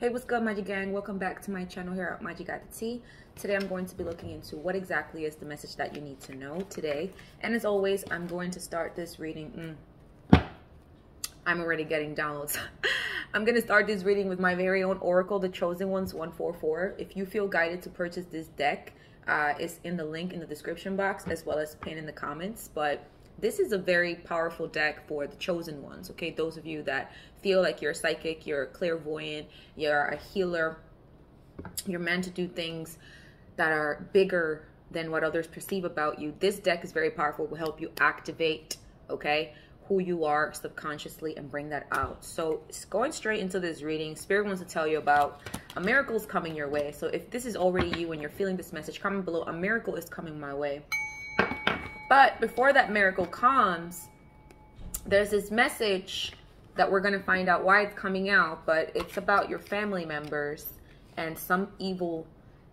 Hey, what's good, Maji gang? Welcome back to my channel here at Maji Got The T. Today I'm going to be looking into what exactly is the message that you need to know today. And as always, I'm going to start this reading. I'm already getting downloads. I'm going to start this reading with my very own oracle, the Chosen Ones 144. If you feel guided to purchase this deck, it's in the link in the description box as well as pinned in the comments. But this is a very powerful deck for the chosen ones, okay? Those of you that feel like you're psychic, you're clairvoyant, you're a healer, you're meant to do things that are bigger than what others perceive about you. This deck is very powerful. It will help you activate, okay, who you are subconsciously and bring that out. So going straight into this reading, Spirit wants to tell you about a miracle is coming your way. So if this is already you and you're feeling this message, comment below, a miracle is coming my way. But before that miracle comes, there's this message that we're going to find out why it's coming out, but it's about your family members and some evil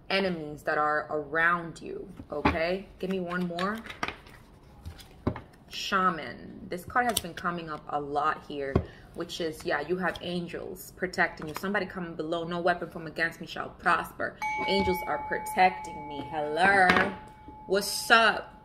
enemies that are around you, okay? Give me one more. Shaman. This card has been coming up a lot here, which is, yeah, you have angels protecting you. Somebody coming below, no weapon from against me shall prosper. Angels are protecting me. Hello. What's up?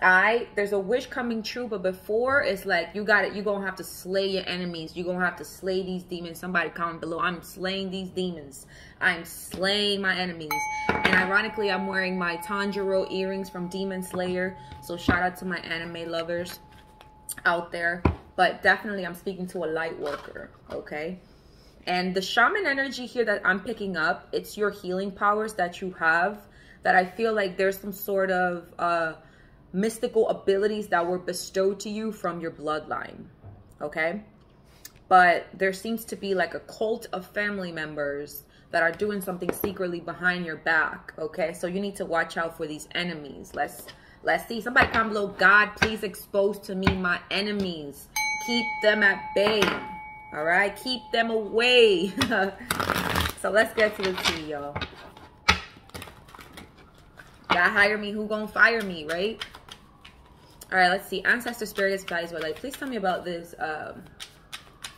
Alright, there's a wish coming true, but before it's like you got it, you're gonna have to slay your enemies, you're gonna have to slay these demons. Somebody comment below, I'm slaying these demons, I'm slaying my enemies. And ironically, I'm wearing my Tanjiro earrings from Demon Slayer, so shout out to my anime lovers out there. But definitely I'm speaking to a light worker, okay? And the shaman energy here that I'm picking up, it's your healing powers that you have, that I feel like there's some sort of mystical abilities that were bestowed to you from your bloodline, okay? But there seems to be like a cult of family members that are doing something secretly behind your back, okay? So you need to watch out for these enemies. Let's see. Somebody comment below, God, please expose to me my enemies. Keep them at bay, all right? Keep them away. So let's get to the tea, y'all. God hire me, who gonna fire me, right? All right, let's see. Ancestor, spirit, is values, but like, please tell me about this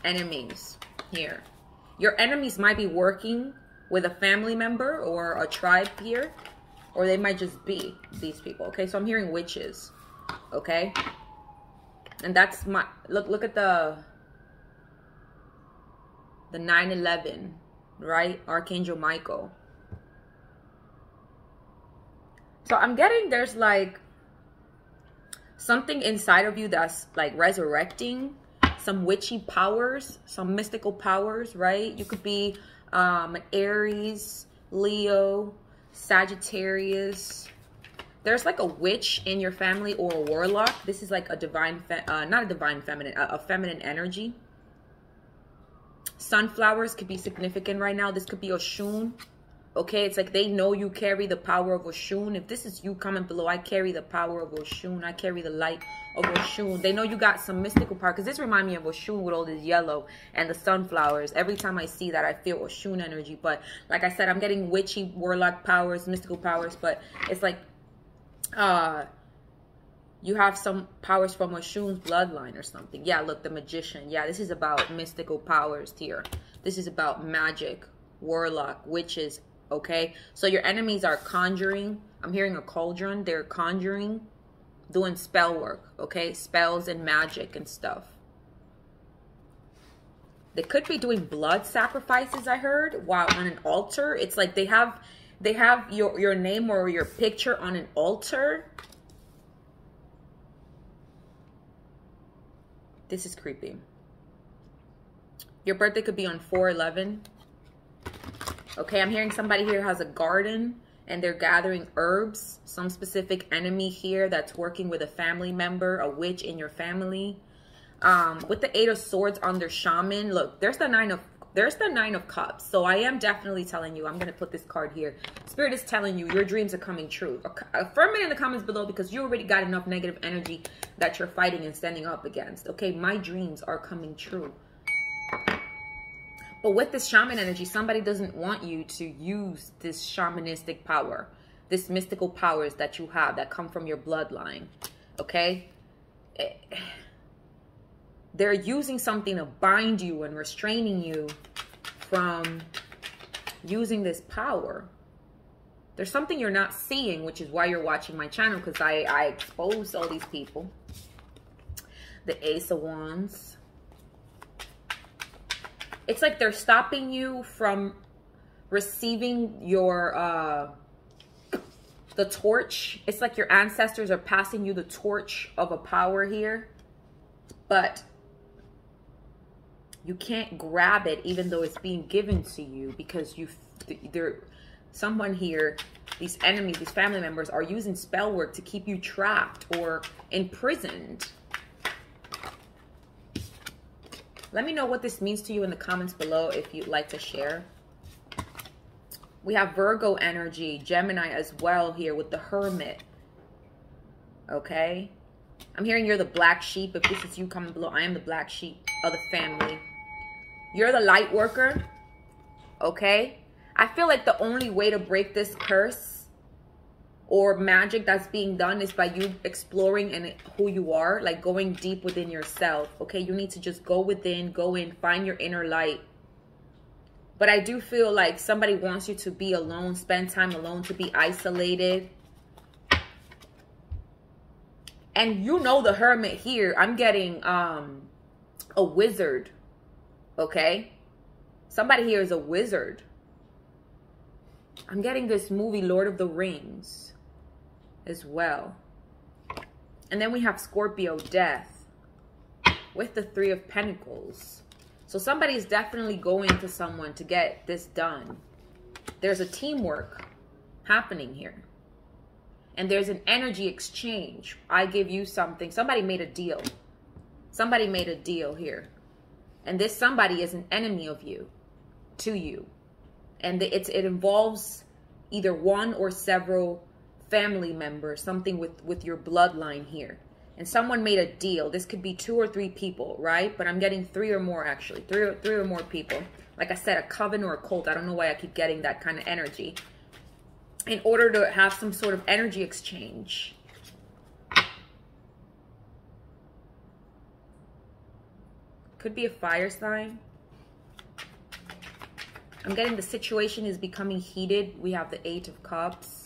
enemies here. Your enemies might be working with a family member or a tribe here, or they might just be these people. Okay, so I'm hearing witches. Okay, and that's my look. Look at the 9/11, right? Archangel Michael. So I'm getting there's like something inside of you that's like resurrecting, some witchy powers, some mystical powers, right? You could be Aries, Leo, Sagittarius. There's like a witch in your family or a warlock. This is like a divine, not a divine feminine, a feminine energy. Sunflowers could be significant right now. This could be Oshun. Okay, it's like they know you carry the power of Oshun. If this is you, comment below, I carry the power of Oshun. I carry the light of Oshun. They know you got some mystical power. Because this reminds me of Oshun with all this yellow and the sunflowers. Every time I see that, I feel Oshun energy. But like I said, I'm getting witchy, warlock powers, mystical powers. But it's like you have some powers from Oshun's bloodline or something. Yeah, look, the magician. Yeah, this is about mystical powers here. This is about magic, warlock, witches. Okay, so your enemies are conjuring. I'm hearing a cauldron. They're conjuring, doing spell work, okay? Spells and magic and stuff. They could be doing blood sacrifices, I heard, while on an altar. It's like they have your name or your picture on an altar. This is creepy. Your birthday could be on 4/11. Okay, I'm hearing somebody here has a garden and they're gathering herbs. Some specific enemy here that's working with a family member, a witch in your family. With the 8 of swords on their shaman, look, there's the 9 of cups. So I am definitely telling you, I'm going to put this card here. Spirit is telling you your dreams are coming true. Affirm it in the comments below because you already got enough negative energy that you're fighting and standing up against. Okay, my dreams are coming true. But with this shaman energy, somebody doesn't want you to use this shamanistic power, this mystical powers that you have that come from your bloodline, okay? They're using something to bind you and restraining you from using this power. There's something you're not seeing, which is why you're watching my channel, because I exposed all these people. The Ace of Wands. It's like they're stopping you from receiving your the torch. It's like your ancestors are passing you the torch of a power here, but you can't grab it, even though it's being given to you, because you someone here, these enemies, these family members are using spell work to keep you trapped or imprisoned. Let me know what this means to you in the comments below if you'd like to share. We have Virgo energy, Gemini as well here with the Hermit. Okay. I'm hearing you're the black sheep. If this is you, comment below. I am the black sheep of the family. You're the light worker. Okay. I feel like the only way to break this curse or magic that's being done is by you exploring and who you are, like going deep within yourself. Okay, you need to just go within, go in, find your inner light. But I do feel like somebody wants you to be alone, spend time alone, to be isolated. And you know the Hermit here. I'm getting a wizard, okay? Somebody here is a wizard. I'm getting this movie, Lord of the Rings, as well. And then we have Scorpio, death, with the Three of Pentacles. So somebody's definitely going to someone to get this done. There's a teamwork happening here. And there's an energy exchange. I give you something. Somebody made a deal. Somebody made a deal here. And this somebody is an enemy of you, to you. And it involves either one or several family members, something with your bloodline here. And someone made a deal. This could be 2 or 3 people, right? But I'm getting 3 or more, actually. Three or more people. Like I said, a coven or a cult. I don't know why I keep getting that kind of energy. In order to have some sort of energy exchange. Could be a fire sign. I'm getting the situation is becoming heated. We have the 8 of Cups.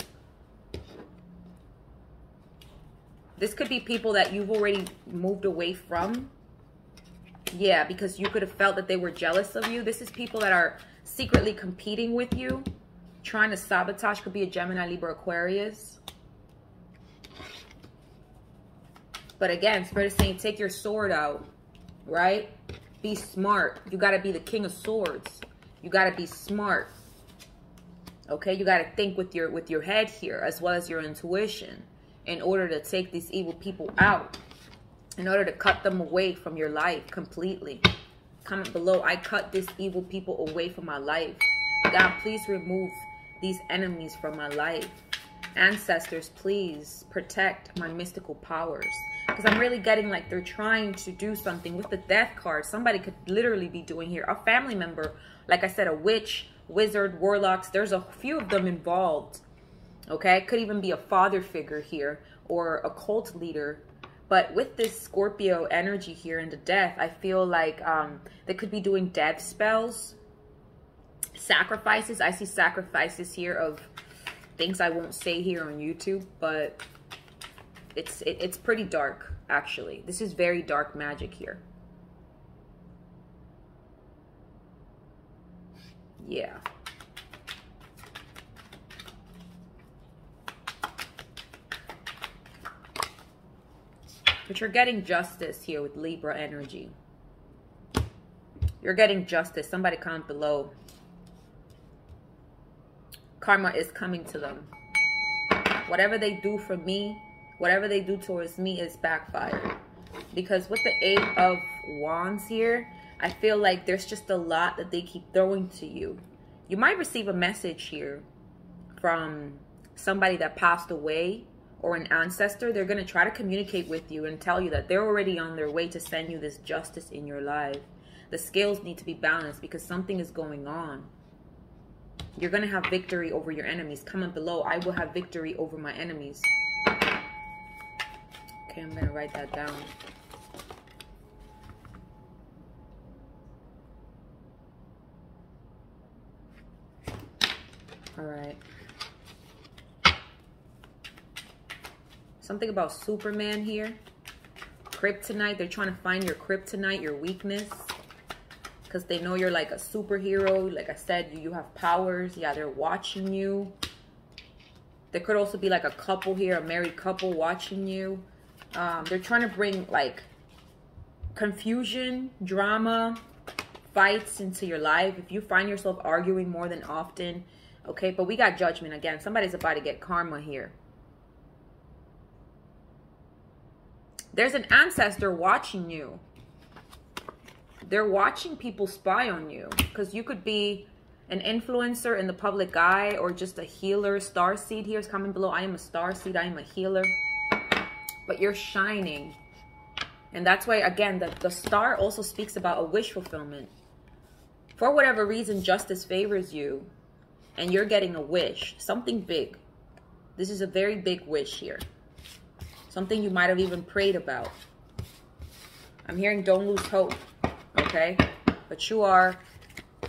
This could be people that you've already moved away from. Yeah, because you could have felt that they were jealous of you. This is people that are secretly competing with you, trying to sabotage. Could be a Gemini, Libra, Aquarius. But again, Spirit is saying take your sword out, right? Be smart. You got to be the King of Swords. You got to be smart. Okay, you got to think with your head here as well as your intuition, in order to take these evil people out, in order to cut them away from your life completely. Comment below, I cut these evil people away from my life. God, please remove these enemies from my life. Ancestors, please protect my mystical powers. Because I'm really getting like they're trying to do something with the death card. Somebody could literally be doing here. A family member, like I said, a witch, wizard, warlocks. There's a few of them involved. Okay, it could even be a father figure here or a cult leader. But with this Scorpio energy here and the death, I feel like they could be doing death spells, sacrifices. I see sacrifices here of things I won't say here on YouTube, but it's pretty dark, actually. This is very dark magic here. Yeah. But you're getting justice here with Libra energy. You're getting justice. Somebody comment below. Karma is coming to them. Whatever they do for me, whatever they do towards me is backfire. Because with the 8 of Wands here, I feel like there's just a lot that they keep throwing to you. You might receive a message here from somebody that passed away, or an ancestor. They're going to try to communicate with you and tell you that they're already on their way to send you this justice in your life. The scales need to be balanced because something is going on. You're going to have victory over your enemies. Comment below, I will have victory over my enemies. Okay, I'm going to write that down. All right. Something about Superman here. Kryptonite. They're trying to find your kryptonite, your weakness. Because they know you're like a superhero. Like I said, you have powers. Yeah, they're watching you. There could also be like a couple here, a married couple watching you. They're trying to bring like confusion, drama, fights into your life. If you find yourself arguing more than often, okay? But we got judgment again. Somebody's about to get karma here. There's an ancestor watching you. They're watching people spy on you because you could be an influencer in the public eye or just a healer. Star seed here is coming below. I am a star seed. I am a healer. But you're shining. And that's why, again, the star also speaks about a wish fulfillment. For whatever reason, justice favors you and you're getting a wish, something big. This is a very big wish here. Something you might have even prayed about. I'm hearing don't lose hope, okay? But you are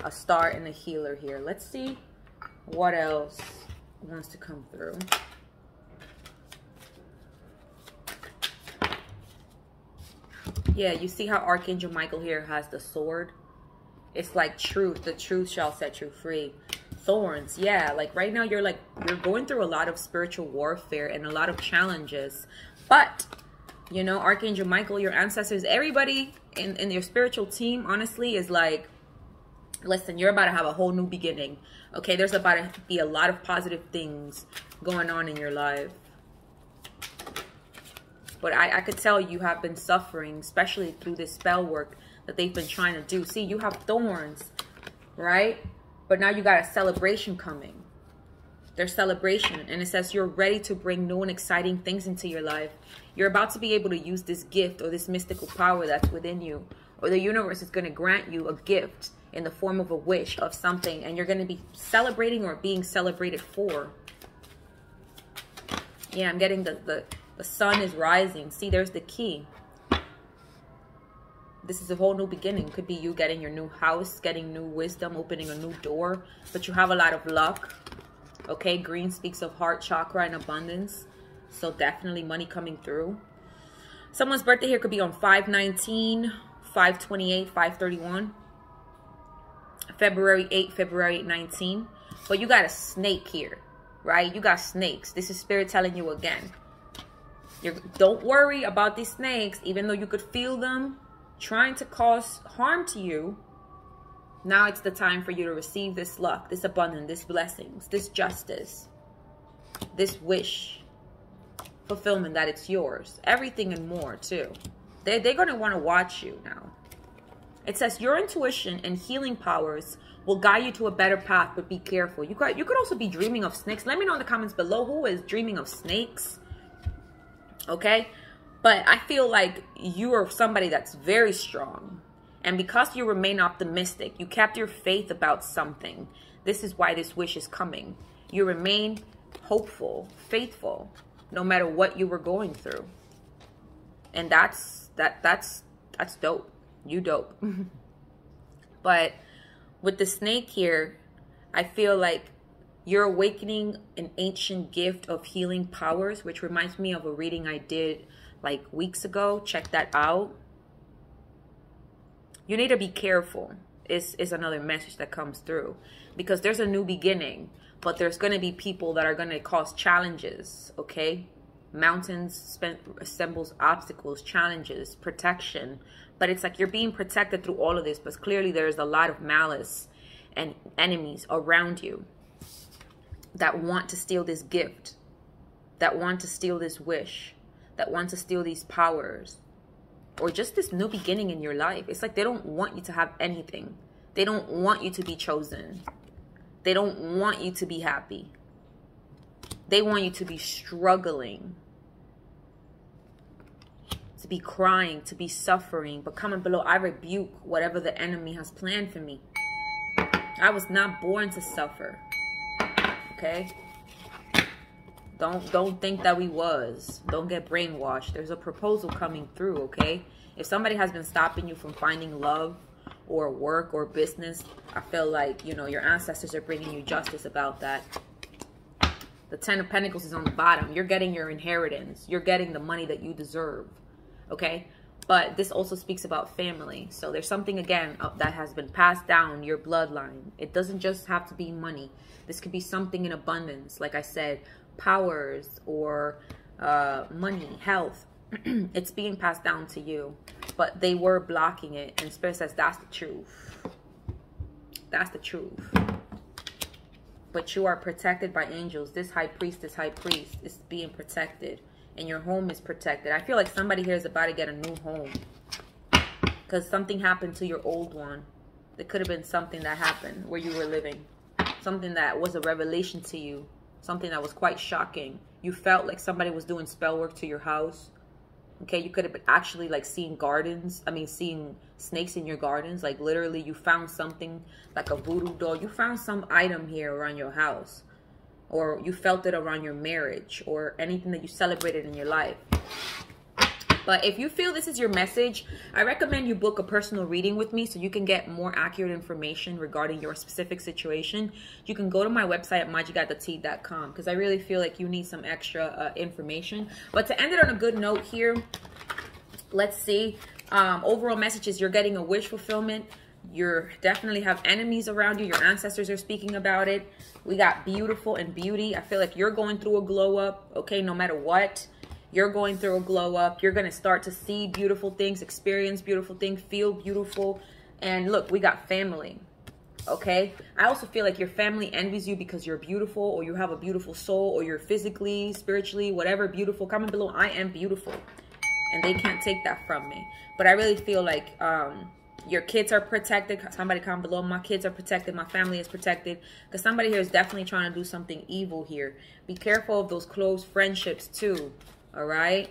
a star and a healer here. Let's see what else wants to come through. Yeah, you see how Archangel Michael here has the sword? It's like truth. The truth shall set you free. Thorns, yeah. Like right now you're going through a lot of spiritual warfare and a lot of challenges. But, you know, Archangel Michael, your ancestors, everybody in your spiritual team, honestly, is like, listen, you're about to have a whole new beginning. Okay, there's about to be a lot of positive things going on in your life. But I could tell you have been suffering, especially through this spell work that they've been trying to do. See, you have thorns, right? But now you got a celebration coming. There's celebration. And it says you're ready to bring new and exciting things into your life. You're about to be able to use this gift or this mystical power that's within you. Or the universe is going to grant you a gift in the form of a wish of something. And you're going to be celebrating or being celebrated for. Yeah, I'm getting the sun is rising. See, there's the key. This is a whole new beginning. Could be you getting your new house, getting new wisdom, opening a new door. But you have a lot of luck. Okay, green speaks of heart chakra and abundance. So definitely money coming through. Someone's birthday here could be on 5/19, 5/28, 5/31. February 8, February 19. But you got a snake here, right? You got snakes. This is spirit telling you again. Don't worry about these snakes, even though you could feel them trying to cause harm to you. Now it's the time for you to receive this luck, this abundance, this blessings, this justice, this wish fulfillment that it's yours. Everything and more too. They're going to want to watch you now. It says your intuition and healing powers will guide you to a better path, but be careful. You could also be dreaming of snakes. Let me know in the comments below who is dreaming of snakes. Okay, but I feel like you are somebody that's very strong, and because you remain optimistic, you kept your faith about something. This is why this wish is coming. You remain hopeful, faithful, no matter what you were going through, and that's dope. You dope. But with the snake here, I feel like you're awakening an ancient gift of healing powers, which reminds me of a reading I did like weeks ago. Check that out. You need to be careful is another message that comes through, because there's a new beginning, but there's going to be people that are going to cause challenges, okay? Mountains assembles obstacles, challenges, protection. But it's like you're being protected through all of this, but clearly there's a lot of malice and enemies around you that want to steal this gift, that want to steal this wish, that want to steal these powers, or just this new beginning in your life. It's like they don't want you to have anything. They don't want you to be chosen. They don't want you to be happy. They want you to be struggling, to be crying, to be suffering. But comment below, I rebuke whatever the enemy has planned for me. I was not born to suffer. Okay, don't think that we was. Don't get brainwashed. There's a proposal coming through, okay? If somebody has been stopping you from finding love or work or business, I feel like, you know, your ancestors are bringing you justice about that. The Ten of Pentacles is on the bottom. You're getting your inheritance. You're getting the money that you deserve, okay? But this also speaks about family. So there's something, again, that has been passed down your bloodline. It doesn't just have to be money. This could be something in abundance. Like I said, powers or money, health. It's being passed down to you. But they were blocking it. And Spirit says, that's the truth. That's the truth. But you are protected by angels. This high priest is being protected. And your home is protected. I feel like somebody here is about to get a new home. Because something happened to your old one. It could have been something that happened where you were living. Something that was a revelation to you. Something that was quite shocking. You felt like somebody was doing spell work to your house. Okay, you could have been actually like seeing gardens. I mean, seeing snakes in your gardens. Like literally you found something like a voodoo doll. You found some item here around your house. Or you felt it around your marriage or anything that you celebrated in your life. But if you feel this is your message, I recommend you book a personal reading with me so you can get more accurate information regarding your specific situation. You can go to my website at majigotthetea.com because I really feel like you need some extra information. But to end it on a good note here, let's see. Overall message is you're getting a wish fulfillment. You definitely have enemies around you. Your ancestors are speaking about it. We got beautiful and beauty. I feel like you're going through a glow up, okay? No matter what, you're going through a glow up. You're going to start to see beautiful things, experience beautiful things, feel beautiful. And look, we got family, okay? I also feel like your family envies you because you're beautiful or you have a beautiful soul or you're physically, spiritually, whatever, beautiful. Comment below, I am beautiful. And they can't take that from me. But I really feel like... your kids are protected. Somebody comment below, my kids are protected. My family is protected. Because somebody here is definitely trying to do something evil here. Be careful of those close friendships too. All right?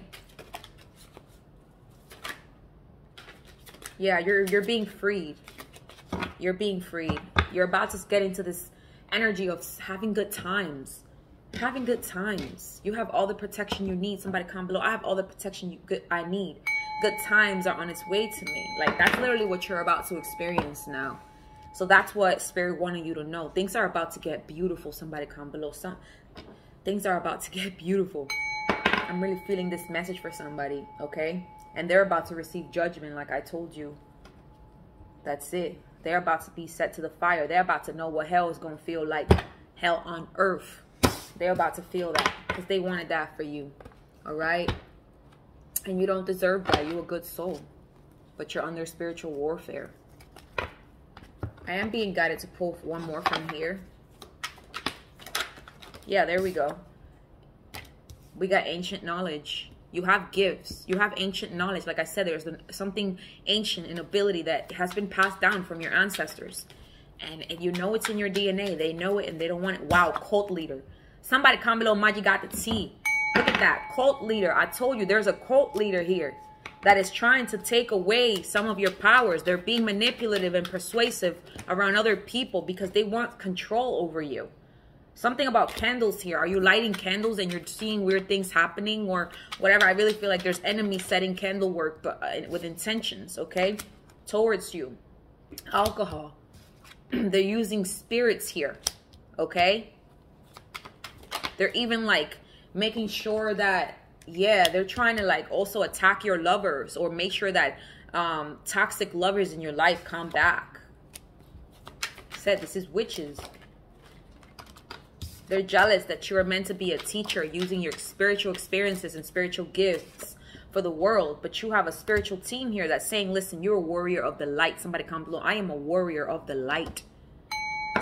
Yeah, you're being freed. You're being freed. You're about to get into this energy of having good times. Having good times. You have all the protection you need. Somebody comment below, I have all the protection I need. Good times are on its way to me. Like, that's literally what you're about to experience now. So that's what Spirit wanted you to know. Things are about to get beautiful. Somebody comment below. Things are about to get beautiful. I'm really feeling this message for somebody, okay? And they're about to receive judgment, like I told you. That's it. They're about to be set to the fire. They're about to know what hell is going to feel like. Hell on earth. They're about to feel that because they wanted that for you, all right? And you don't deserve that. You're a good soul. But you're under spiritual warfare. I am being guided to pull one more from here. Yeah, there we go. We got ancient knowledge. You have gifts. You have ancient knowledge. Like I said, there's something ancient, an ability that has been passed down from your ancestors. And you know it's in your DNA. They know it and they don't want it. Wow, cult leader. Somebody comment below, Maji got the tea. Look at that, cult leader. I told you, there's a cult leader here that is trying to take away some of your powers. They're being manipulative and persuasive around other people because they want control over you. Something about candles here. Are you lighting candles and you're seeing weird things happening or whatever? I really feel like there's enemies setting candle work but, with intentions, okay, towards you. Alcohol. They're using spirits here, okay? They're even like... making sure that, yeah, they're trying to like also attack your lovers or make sure that toxic lovers in your life come back. I said this is witches. They're jealous that you are meant to be a teacher using your spiritual experiences and spiritual gifts for the world. But you have a spiritual team here that's saying, listen, you're a warrior of the light. Somebody comment below, I am a warrior of the light.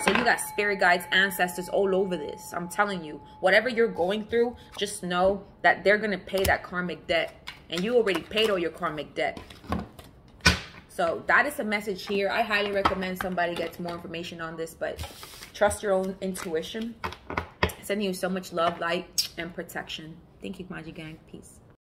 So you got spirit guides, ancestors all over this. I'm telling you, whatever you're going through, just know that they're going to pay that karmic debt. And you already paid all your karmic debt. So that is the message here. I highly recommend somebody gets more information on this, but trust your own intuition. Sending you so much love, light, and protection. Thank you, Maji Gang. Peace.